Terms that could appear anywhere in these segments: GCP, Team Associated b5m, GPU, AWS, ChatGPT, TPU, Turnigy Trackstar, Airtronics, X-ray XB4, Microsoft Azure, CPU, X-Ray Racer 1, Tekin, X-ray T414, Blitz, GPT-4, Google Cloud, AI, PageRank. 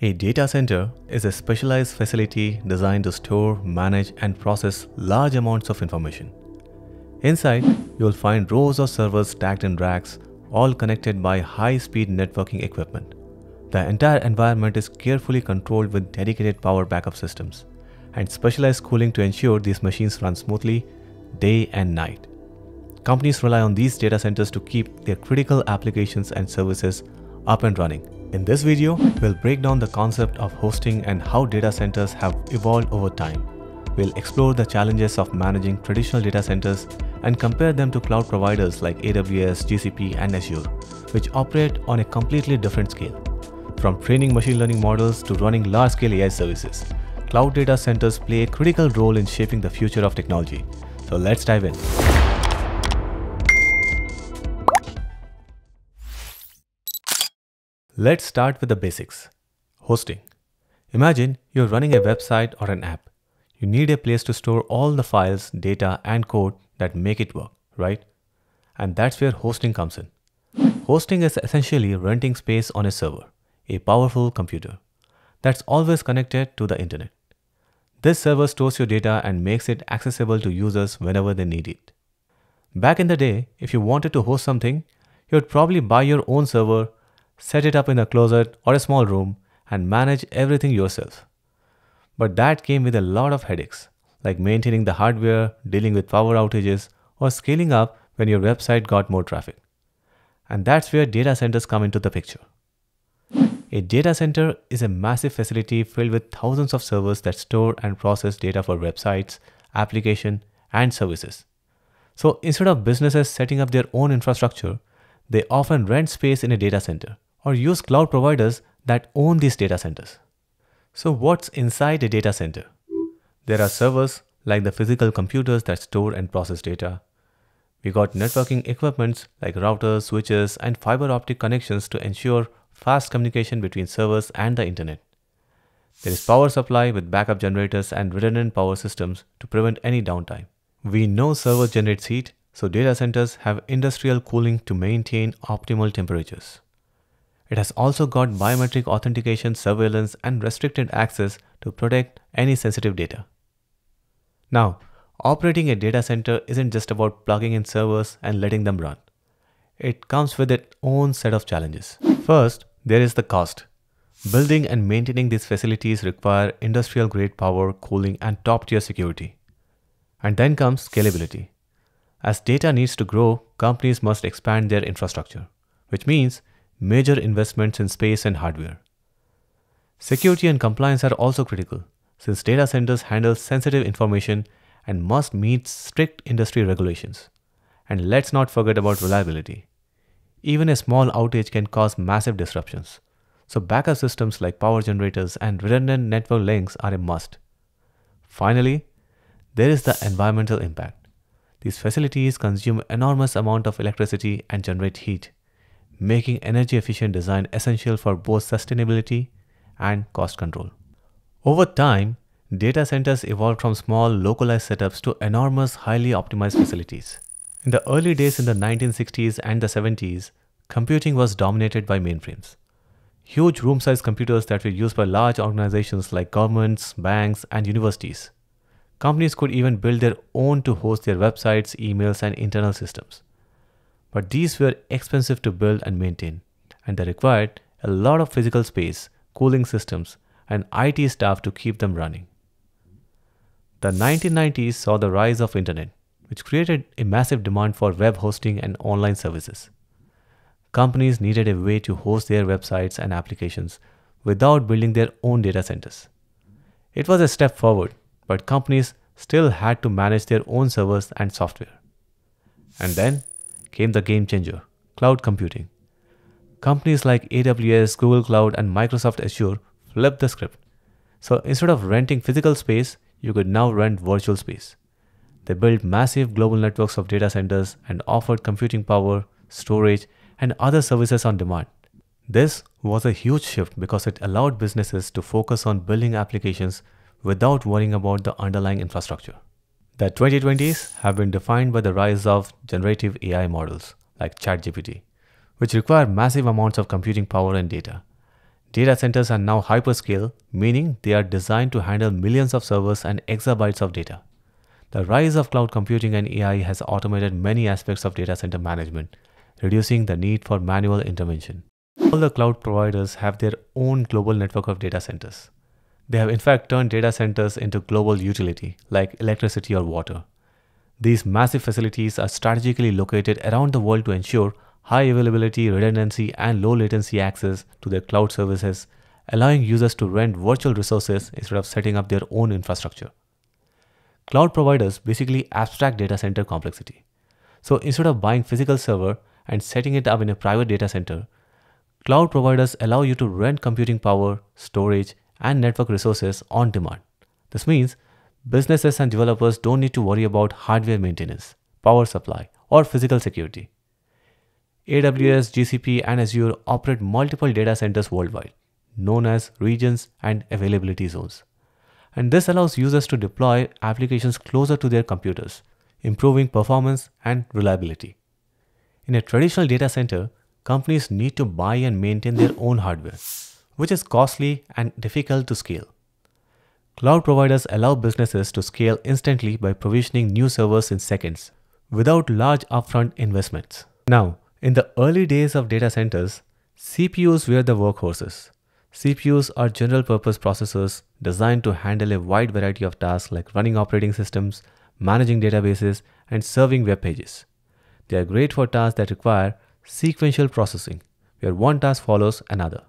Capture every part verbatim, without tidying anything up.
A data center is a specialized facility designed to store, manage, and process large amounts of information. Inside, you'll find rows of servers stacked in racks, all connected by high-speed networking equipment. The entire environment is carefully controlled with dedicated power backup systems and specialized cooling to ensure these machines run smoothly day and night. Companies rely on these data centers to keep their critical applications and services up and running. In this video, we'll break down the concept of hosting and how data centers have evolved over time. We'll explore the challenges of managing traditional data centers and compare them to cloud providers like A W S, G C P, and Azure, which operate on a completely different scale. From training machine learning models to running large-scale A I services, cloud data centers play a critical role in shaping the future of technology. So let's dive in. Let's start with the basics. Hosting. Imagine you're running a website or an app. You need a place to store all the files, data, and code that make it work, right? And that's where hosting comes in. Hosting is essentially renting space on a server, a powerful computer, that's always connected to the internet. This server stores your data and makes it accessible to users whenever they need it. Back in the day, if you wanted to host something, you'd probably buy your own server, set it up in a closet or a small room, and manage everything yourself. But that came with a lot of headaches, like maintaining the hardware, dealing with power outages, or scaling up when your website got more traffic. And that's where data centers come into the picture. A data center is a massive facility filled with thousands of servers that store and process data for websites, applications, and services. So instead of businesses setting up their own infrastructure, they often rent space in a data center or use cloud providers that own these data centers. So what's inside a data center? There are servers, like the physical computers that store and process data. We got networking equipments like routers, switches, and fiber optic connections to ensure fast communication between servers and the internet. There is power supply with backup generators and redundant power systems to prevent any downtime. We know servers generate heat, so data centers have industrial cooling to maintain optimal temperatures. It has also got biometric authentication, surveillance, and restricted access to protect any sensitive data. Now, operating a data center isn't just about plugging in servers and letting them run. It comes with its own set of challenges. First, there is the cost. Building and maintaining these facilities require industrial-grade power, cooling, and top-tier security. And then comes scalability. As data needs to grow, companies must expand their infrastructure, which means major investments in space and hardware. Security and compliance are also critical, since data centers handle sensitive information and must meet strict industry regulations. And let's not forget about reliability. Even a small outage can cause massive disruptions, so backup systems like power generators and redundant network links are a must. Finally, there is the environmental impact. These facilities consume enormous amount of electricity and generate heat, making energy-efficient design essential for both sustainability and cost control. Over time, data centers evolved from small, localized setups to enormous, highly optimized facilities. In the early days in the nineteen sixties and the seventies, computing was dominated by mainframes. Huge room-sized computers that were used by large organizations like governments, banks, and universities. Companies could even build their own to host their websites, emails, and internal systems. But these were expensive to build and maintain, and they required a lot of physical space, cooling systems, and I T staff to keep them running. The nineteen nineties saw the rise of internet, which created a massive demand for web hosting and online services. Companies needed a way to host their websites and applications without building their own data centers. It was a step forward, but companies still had to manage their own servers and software. And then came the game changer, cloud computing. Companies like A W S, Google Cloud, and Microsoft Azure flipped the script. So instead of renting physical space, you could now rent virtual space. They built massive global networks of data centers and offered computing power, storage, and other services on demand. This was a huge shift because it allowed businesses to focus on building applications without worrying about the underlying infrastructure. The twenty twenties have been defined by the rise of generative A I models like ChatGPT, which require massive amounts of computing power and data. Data centers are now hyperscale, meaning they are designed to handle millions of servers and exabytes of data. The rise of cloud computing and A I has automated many aspects of data center management, reducing the need for manual intervention. All the cloud providers have their own global network of data centers. They have in fact turned data centers into global utility, like electricity or water. These massive facilities are strategically located around the world to ensure high availability, redundancy, and low latency access to their cloud services, allowing users to rent virtual resources instead of setting up their own infrastructure. Cloud providers basically abstract data center complexity. So instead of buying physical server and setting it up in a private data center, cloud providers allow you to rent computing power, storage, and network resources on demand. This means businesses and developers don't need to worry about hardware maintenance, power supply, or physical security. A W S, G C P, and Azure operate multiple data centers worldwide, known as regions and availability zones. And this allows users to deploy applications closer to their computers, improving performance and reliability. In a traditional data center, companies need to buy and maintain their own hardware, which is costly and difficult to scale. Cloud providers allow businesses to scale instantly by provisioning new servers in seconds, without large upfront investments. Now, in the early days of data centers, C P Us were the workhorses. C P Us are general-purpose processors designed to handle a wide variety of tasks like running operating systems, managing databases, and serving web pages. They are great for tasks that require sequential processing, where one task follows another.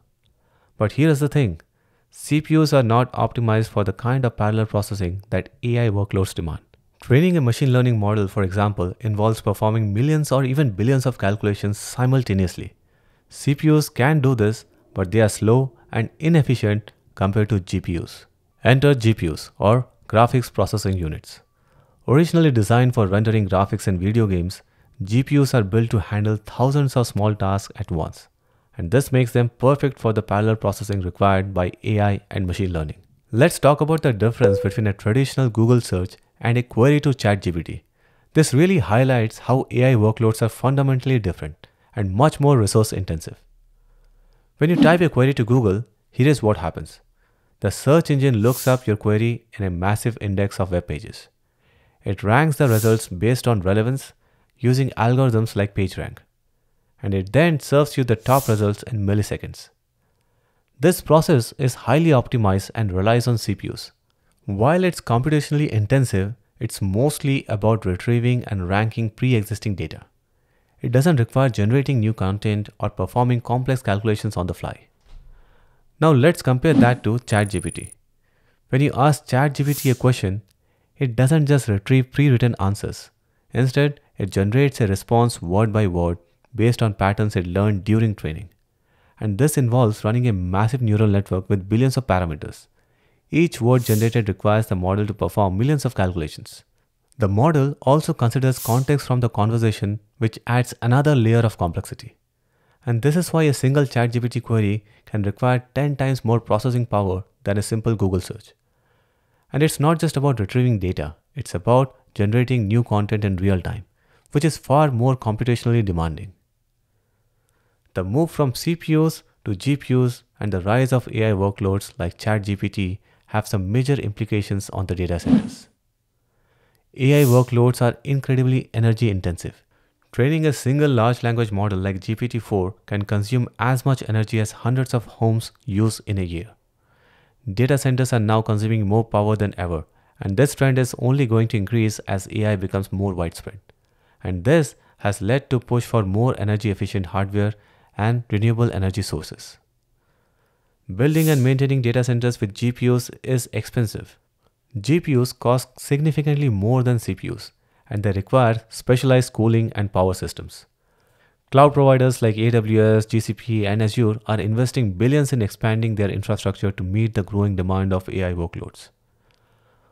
But here is the thing, C P Us are not optimized for the kind of parallel processing that A I workloads demand. Training a machine learning model, for example, involves performing millions or even billions of calculations simultaneously. C P Us can do this, but they are slow and inefficient compared to G P Us. Enter G P Us, or graphics processing units. Originally designed for rendering graphics in video games, G P Us are built to handle thousands of small tasks at once. And this makes them perfect for the parallel processing required by A I and machine learning. Let's talk about the difference between a traditional Google search and a query to ChatGPT. This really highlights how A I workloads are fundamentally different and much more resource intensive. When you type a query to Google, here is what happens. The search engine looks up your query in a massive index of web pages. It ranks the results based on relevance using algorithms like PageRank, and it then serves you the top results in milliseconds. This process is highly optimized and relies on C P Us. While it's computationally intensive, it's mostly about retrieving and ranking pre-existing data. It doesn't require generating new content or performing complex calculations on the fly. Now let's compare that to ChatGPT. When you ask ChatGPT a question, it doesn't just retrieve pre-written answers. Instead, it generates a response word by word based on patterns it learned during training. And this involves running a massive neural network with billions of parameters. Each word generated requires the model to perform millions of calculations. The model also considers context from the conversation, which adds another layer of complexity. And this is why a single ChatGPT query can require ten times more processing power than a simple Google search. And it's not just about retrieving data, it's about generating new content in real time, which is far more computationally demanding. The move from C P Us to G P Us and the rise of A I workloads like ChatGPT have some major implications on the data centers. A I workloads are incredibly energy intensive. Training a single large language model like G P T four can consume as much energy as hundreds of homes use in a year. Data centers are now consuming more power than ever, and this trend is only going to increase as A I becomes more widespread. And this has led to push for more energy efficient hardware and renewable energy sources. Building and maintaining data centers with G P Us is expensive. G P Us cost significantly more than C P Us, and they require specialized cooling and power systems. Cloud providers like A W S, G C P, and Azure are investing billions in expanding their infrastructure to meet the growing demand of A I workloads.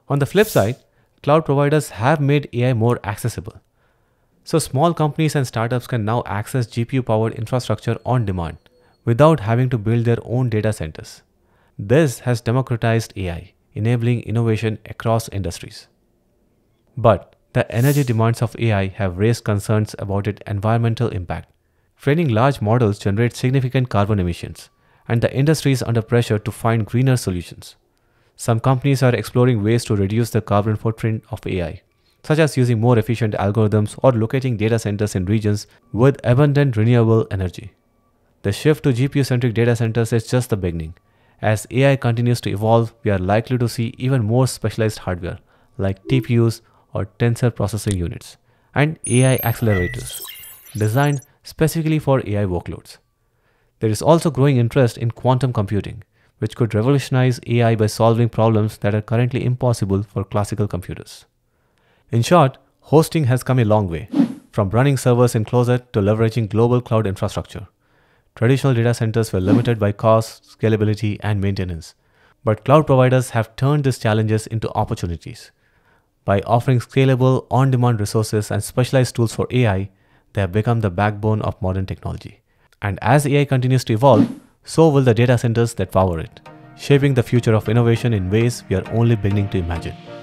On the flip side, cloud providers have made A I more accessible. So small companies and startups can now access G P U-powered infrastructure on demand without having to build their own data centers. This has democratized A I, enabling innovation across industries. But the energy demands of A I have raised concerns about its environmental impact. Training large models generates significant carbon emissions, and the industry is under pressure to find greener solutions. Some companies are exploring ways to reduce the carbon footprint of A I, such as using more efficient algorithms or locating data centers in regions with abundant renewable energy. The shift to G P U-centric data centers is just the beginning. As A I continues to evolve, we are likely to see even more specialized hardware like T P Us or tensor processing units and A I accelerators designed specifically for A I workloads. There is also growing interest in quantum computing, which could revolutionize A I by solving problems that are currently impossible for classical computers. In short, hosting has come a long way, from running servers in closet to leveraging global cloud infrastructure. Traditional data centers were limited by cost, scalability, and maintenance, but cloud providers have turned these challenges into opportunities. By offering scalable, on-demand resources and specialized tools for A I, they have become the backbone of modern technology. And as A I continues to evolve, so will the data centers that power it, shaping the future of innovation in ways we are only beginning to imagine.